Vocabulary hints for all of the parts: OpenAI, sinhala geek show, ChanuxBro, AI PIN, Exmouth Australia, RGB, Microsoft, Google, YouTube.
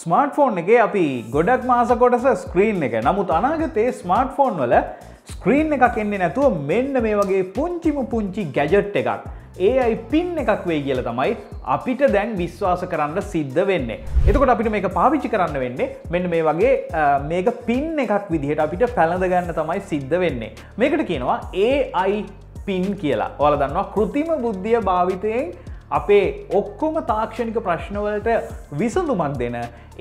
smartphone එකේ අපි ගොඩක් මාස කොටස screen එක. නමුත් අනාගතයේ smartphone වල screen එකක් එන්නේ නැතුව මෙන්න මේ වගේ පුංචි gadget එකක් AI pin එකක් වෙයි කියලා තමයි අපිට දැන් විශ්වාස කරන්න සිද්ධ වෙන්නේ. එතකොට අපිට මේක පාවිච්චි කරන්න වෙන්නේ මෙන්න මේ වගේ මේක pin එකක් විදිහට අපිට පැලඳ ගන්න තමයි සිද්ධ වෙන්නේ. මේකට කියනවා AI pin කියලා. ඔයාලා දන්නවා કૃතිම බුද්ධිය භාවිතයෙන් අපේ ඔක්කොම තාක්ෂණික ප්‍රශ්නවලට විසඳුමක් දෙන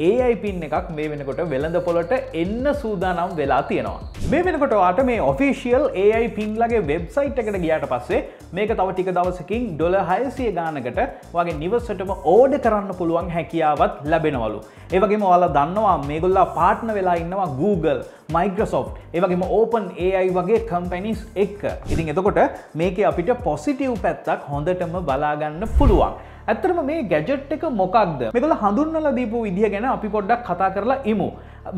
AI pin එකක් මේ වෙනකොට වෙළඳපොළට එන්න සූදානම් වෙලා තියෙනවා. මේ වෙනකොට ඔයාට මේ official AI pin ලගේ website එකට ගියාට පස්සේ මේක තව ටික දවසකින් $600 ගානකට ඔයාගේ නිවසටම order කරන්න පුළුවන් හැකියාවක් ලැබෙනවලු. ඒ වගේම ඔයාලා දන්නවා මේගොල්ලෝ partner වෙලා ඉන්නවා Google, Microsoft, ඒ වගේම OpenAI වගේ companies එක්ක. ඉතින් එතකොට මේකේ අපිට positive පැත්තක් හොඳටම බලා ගන්න පුළුවන්. ඇත්තටම මේ ගැජට් එක මොකක්ද? මේගොල්ලෝ හඳුන්වලා දීපු විදිය ගැන අපි පොඩ්ඩක් කතා කරලා ඉමු.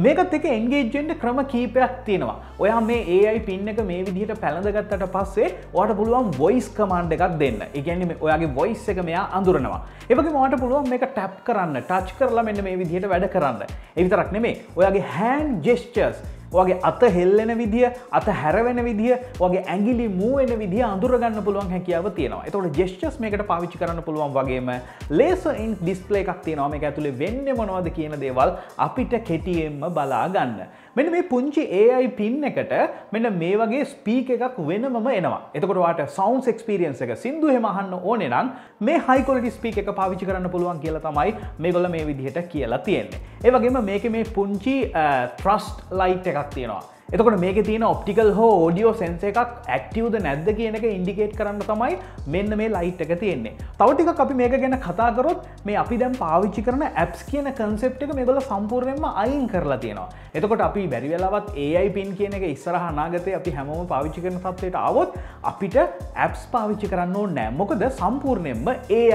මේකත් එක්ක engage වෙන්න ක්‍රම කීපයක් තියෙනවා. ඔයා මේ AI pin එක මේ විදිහට පැලඳගත්තට පස්සේ ඔයාට පුළුවන් voice command එකක් දෙන්න. ඒ කියන්නේ ඔයාගේ voice එක මෙයා අඳුරනවා. ඒ වගේම ඔයාට පුළුවන් මේක tap කරන්න, touch කරලා මෙන්න මේ විදිහට වැඩ කරන්න. ඒ විතරක් නෙමෙයි. ඔයාගේ hand gestures ඔයාගේ අත හෙල්ලෙන විදිය, අත හැරවෙන විදිය, ඔයාගේ ඇඟිලි මූව් වෙන විදිය අඳුරගන්න පුළුවන් හැකියාව තියෙනවා. ඒතකොට gestures මේකට පාවිච්චි කරන්න පුළුවන් වගේම laser ink display එකක් තියෙනවා. මේක ඇතුලේ වෙන්නේ මොනවද කියන දේවල් අපිට කෙටියෙන්ම බලා ගන්න. මෙන්න මේ පුංචි AI pin එකට මෙන්න මේ වගේ speak එකක් වෙනමම එනවා. එතකොට ඔයාට sounds experience එක සින්දු එහෙම අහන්න ඕනේ නම් මේ high quality speak එක පාවිච්චි කරන්න පුළුවන් කියලා තමයි මේගොල්ලෝ මේ විදිහට කියලා තියෙන්නේ. ඒ වගේම මේකේ මේ පුංචි thrust light එක එතකොට මේකේ තියෙන optical හෝ audio sense එකක් active ද නැද්ද කියන එක indicate කරන්න තමයි මෙන්න මේ light එක තියෙන්නේ. තව ටිකක් අපි මේක ගැන කතා කරොත් මේ අපි දැන් පාවිච්චි කරන apps කියන concept එක මේගොල්ලෝ සම්පූර්ණයෙන්ම අයින් කරලා තියෙනවා. එතකොට අපි බැරි වෙලාවත් AI pin කියන එක ඉස්සරහ අනාගතේ අපි හැමෝම පාවිච්චි කරන තත්ත්වයට ආවොත් අපිට apps පාවිච්චි කරන්න ඕනේ නැහැ. මොකද සම්පූර්ණයෙන්ම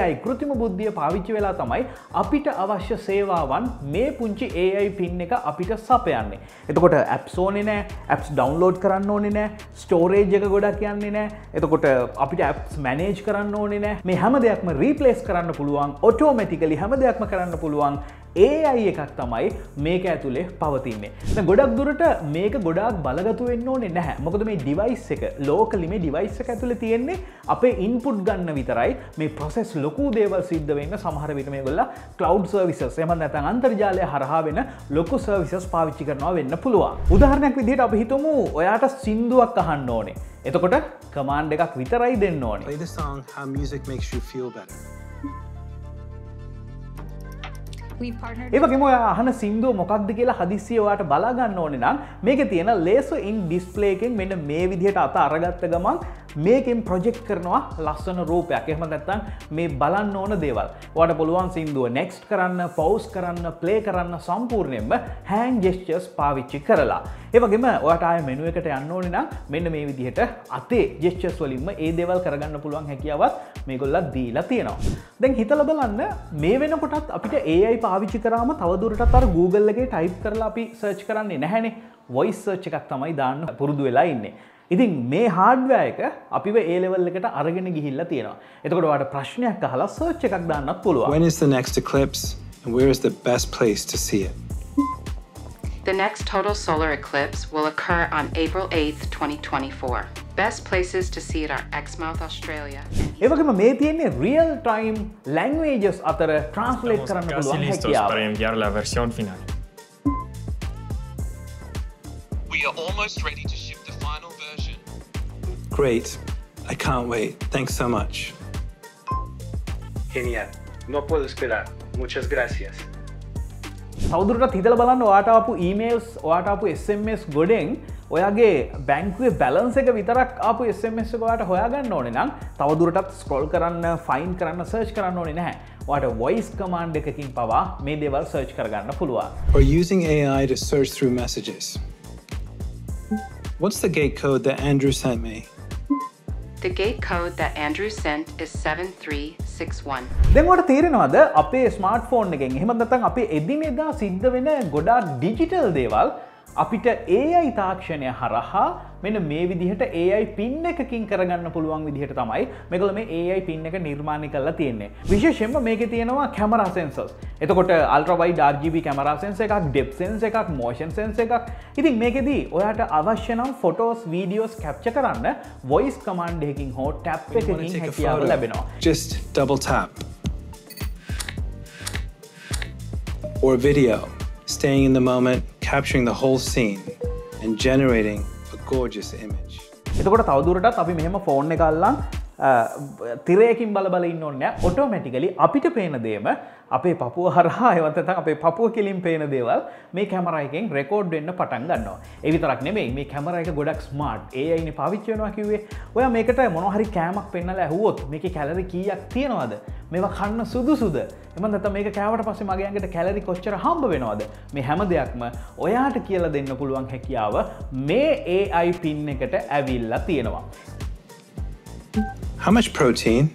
AI કૃතිම බුද්ධිය පාවිච්චි වෙලා තමයි අපිට අවශ්‍ය සේවාවන් මේ පුංචි AI pin එක අපිට සපයන්නේ. එතකොට apps ඕනේ නැහැ. Apps download කරන්න ඕනේ නැහැ, storage එක ගොඩක් යන්නේ නැහැ. එතකොට අපිට apps manage කරන්න ඕනේ නැහැ. මේ හැම දෙයක්ම replace කරන්න පුළුවන්, automatically හැම දෙයක්ම කරන්න පුළුවන් AI එකක් තමයි මේක ඇතුලේ පවතින්නේ. දැන් ගොඩක් දුරට මේක ගොඩාක් බලගතු වෙන්න ඕනේ නැහැ. මොකද මේ device එක locally මේ device එක ඇතුලේ තියෙන්නේ අපේ input ගන්න විතරයි. මේ process ලොකු දේවල් සිද්ධ වෙන්න සමහර විට මේගොල්ලෝ cloud services එහෙම නැත්නම් අන්තර්ජාලය හරහා වෙන ලොකු services පාවිච්චි කරනවා වෙන්න පුළුවන්. උදාහරණයක් විදිහට අපි හිතමු ඔයාට සින්දුවක් අහන්න ඕනේ. එතකොට command එකක් විතරයි දෙන්න ඕනේ. Play the song How Music Makes You Feel Better. ඒ වගේම ඔයා අහන සින්දුව මොකක්ද කියලා හදිස්සිය ඔයාට බලා ගන්න ඕනේ නම් මේකේ තියෙන laser ink display එකෙන් මෙන්න මේ විදිහට අත අරගත්ත ගමන් මේකෙන් project කරනවා ලස්සන රූපයක්. එහෙම නැත්නම් මේ බලන්න ඕන දේවල්. ඔයාට පුළුවන් සින්දුව next කරන්න, pause කරන්න, play කරන්න සම්පූර්ණයෙන්ම hand gestures පාවිච්චි කරලා. ඒ වගේම ඔයාට ආයෙ menu එකට යන්න ඕනේ නම් මෙන්න මේ විදිහට අතේ gestures වලින්ම මේ දේවල් කරගන්න පුළුවන් හැකියාවක් මේගොල්ලෝ දීලා තියෙනවා. දැන් හිතලා බලන්න මේ වෙනකොටත් අපිට AI පාවිච්චි කරාම තවදුරටත් අර Google එකේ type කරලා අපි search කරන්නේ නැහැනේ. voice search එකක් තමයි දාන්න පුරුදු වෙලා ඉන්නේ. ඉතින් මේ hardware එක අපිව A level එකට අරගෙන ගිහිල්ලා තියෙනවා. එතකොට ඔයාට ප්‍රශ්නයක් අහලා search එකක් දාන්නත් පුළුවන්. When is the next eclipse and where is the best place to see it? The next total solar eclipse will occur on April 8th, 2024. Best places to see it are Exmouth Australia. ඒ වගේම මේ තියෙන්නේ real time languages අතර translate කරන්න පුළුවන් හැකියාව. Para enviar la versión final. We are almost ready to ship the final version. Great. I can't wait. Thanks so much. Genial. No puedo esperar. Muchas gracias. තවදුරටත් හිතලා බලන්න ඔයාට ආපු emails, ඔයාට ආපු SMS ගොඩෙන් ඔයාගේ බැංකුවේ බැලන්ස් එක විතරක් ආපු SMS එක ඔයාට හොයාගන්න ඕනේ නම් තවදුරටත් scroll කරන්න, find කරන්න, search කරන්න ඕනේ නැහැ. ඔයාට voice command එකකින් පවා මේ දේවල් search කරගන්න පුළුවන්. Or using AI to search through messages. What's the gate code that Andrew sent me? The gate code that Andrew sent is 7361. දැන් ඔයාලට තේරෙනවද අපේ ස්මාර්ට්ෆෝන් එකෙන් එහෙම නැත්නම් අපේ එදිනෙදා සිද්ධ වෙන ගොඩාක් ඩිජිටල් දේවල් අපිට AI තාක්ෂණය හරහා මෙන්න මේ විදිහට AI pin එකකින් කරගන්න පුළුවන් විදිහට තමයි මේගොල්ලෝ මේ AI pin එක නිර්මාණය කරලා තියෙන්නේ. විශේෂයෙන්ම මේකේ තියෙනවා camera sensors. එතකොට ultra wide RGB camera sensor එකක්, depth sensor එකක්, motion sensor එකක්. ඉතින් මේකෙදී ඔයාට අවශ්‍ය නම් photos, videos capture කරන්න voice command එකකින් හෝ tap එකකින් හැකියාව ලැබෙනවා. Just double tap. Or video, staying in the moment, capturing the whole scene and generating a gorgeous image. එතකොට තවදුරටත් අපි මෙහෙම ෆෝන් එක අල්ලන් තිරයකින් බල බල ඉන්න ඕනේ නැහැ. ඔටෝමැටිකලි අපිට පේන දේම අපේ පපුව හරහා එවත් නැත්නම් අපේ පපුව කෙලින් පේන දේවල් මේ කැමරා එකෙන් රෙකෝඩ් වෙන්න පටන් ගන්නවා. ඒ විතරක් නෙමෙයි මේ කැමරා එක ගොඩක් ස්මාර්ට්. AI නේ පාවිච්චි වෙනවා කිව්වේ. ඔයා මේකට මොනවා හරි කෑමක් පෙන්නලා ඇහුවොත් මේකේ කැලරි කීයක් තියනවද? මේවා කන්න සුදුසුද? එහෙම නැත්නම් මේක කෑවට පස්සේ මගේ ඇඟට කැලරි කොච්චර හම්බ වෙනවද? මේ හැම දෙයක්ම ඔයාට කියලා දෙන්න පුළුවන් හැකියාව මේ AI pin එකට ඇවිල්ලා තියෙනවා. How much protein?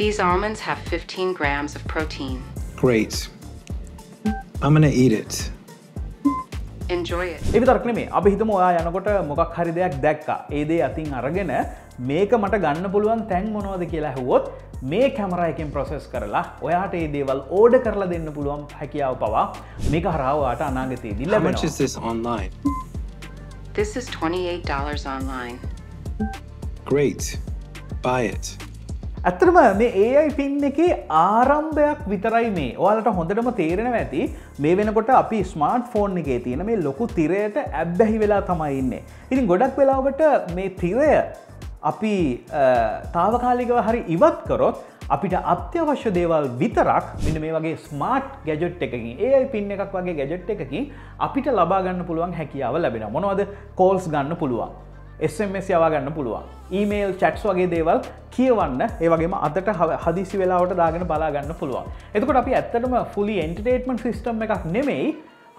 These almonds have 15 grams of protein. Great. I'm gonna eat it. Enjoy it. If you are claiming, I'll be the Moya and got a Mokakari Dakka, Ede, I think Aragana, make a Matagana Puluan, Tang Mono the Kila Huot, make camera I can process Kerala, Oyate, they will order Kerala in the Puluan, Hakia Pawa, make a Rawata Nagati. How much is this online? This is $28 online. Great. Buy it. ඇත්තටම මේ AI pin එකේ ආරම්භයක් විතරයි මේ. ඔයාලට හොඳටම තේරෙනවා ඇති මේ වෙනකොට අපි ස්මාර්ට්ෆෝන් එකේ තියෙන මේ ලොකු තිරයට ඇබ්බැහි වෙලා තමයි ඉන්නේ. ඉතින් ගොඩක් වෙලාවකට මේ තිරය අපි తాවකාලිකව හරි ඉවත් කරොත් අපිට අත්‍යවශ්‍ය දේවල් විතරක් මෙන්න මේ වගේ ස්මාර්ට් ගැජට් එකකින් AI pin එකක් වගේ ගැජට් එකකින් අපිට ලබා ගන්න පුළුවන් හැකියාව ලැබෙනවා. මොනවද? කෝල්ස් ගන්න පුළුවන්. SMS යවා ගන්න පුළුවන්. ඊමේල් chats වගේ දේවල් කියවන්න ඒ වගේම අදට හදිසි වෙලාවට දාගෙන බලා ගන්න පුළුවන්. එතකොට අපි ඇත්තටම fully entertainment system එකක් නෙමෙයි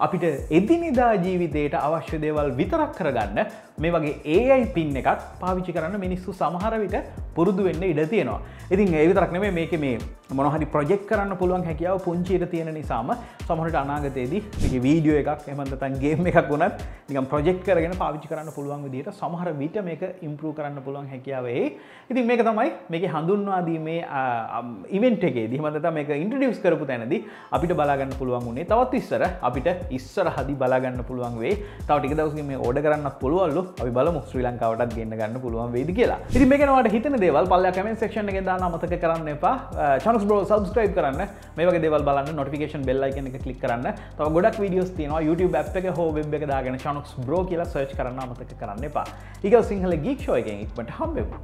අපිට එදිනෙදා ජීවිතේට අවශ්‍ය දේවල් විතරක් කරගන්න මේ වගේ AI pin එකක් පාවිච්චි කරන්න මිනිස්සු සමහර විට පුරුදු වෙන්න ඉඩ තියෙනවා. ඉතින් ඒ විතරක් නෙමෙයි මේකේ මේ මොනවා හරි ප්‍රොජෙක්ට් කරන්න පුළුවන් හැකියාව පුංචියට තියෙන නිසාම සමහරට අනාගතයේදී මේකේ වීඩියෝ එකක් එහෙම නැත්නම් ගේම් එකක් වුණත් නිකන් ප්‍රොජෙක්ට් කරගෙන පාවිච්චි කරන්න පුළුවන් විදිහට සමහර විට මේක ඉම්ප්‍රූව් කරන්න පුළුවන් හැකියාව එයි. ඉතින් මේක තමයි මේකේ හඳුන්වා දීමේ ඉවෙන්ට් එකේදී එහෙම නැත්නම් මේක ඉන්ට්‍රොඩියුස් කරපු තැනදී අපිට බලා ගන්න පුළුවන් උනේ. තවත් ඉස්සර අපිට ඉස්සරහදී බලා ගන්න පුළුවන් වෙයි. තව ටික දවසකින් මේ ඕඩර් කරන්නත් පුළුවන්ලු. අපි බලමු ශ්‍රී ලංකාවටත් ගෙන්න ගන්න පුළුවන් වෙයිද කියලා. ඉතින් මේක ගැන ඔයාලට හිතෙන දේවල් පල්ලෙහා කමෙන්ට් සෙක්ෂන් එකෙන් දාන්න අමතක කරන්න එපා. Chanux Bro subscribe කරන්න. මේ වගේ දේවල් බලන්න notification bell icon එක click කරන්න. තව ගොඩක් videos තියෙනවා YouTube app එකේ හෝ web එකේ දාගෙන Chanux Bro කියලා search කරන්න අමතක කරන්න එපා. ඊගොල්ලෝ සිංහල geek show එකෙන් ඉක්මනට හම්බෙමු.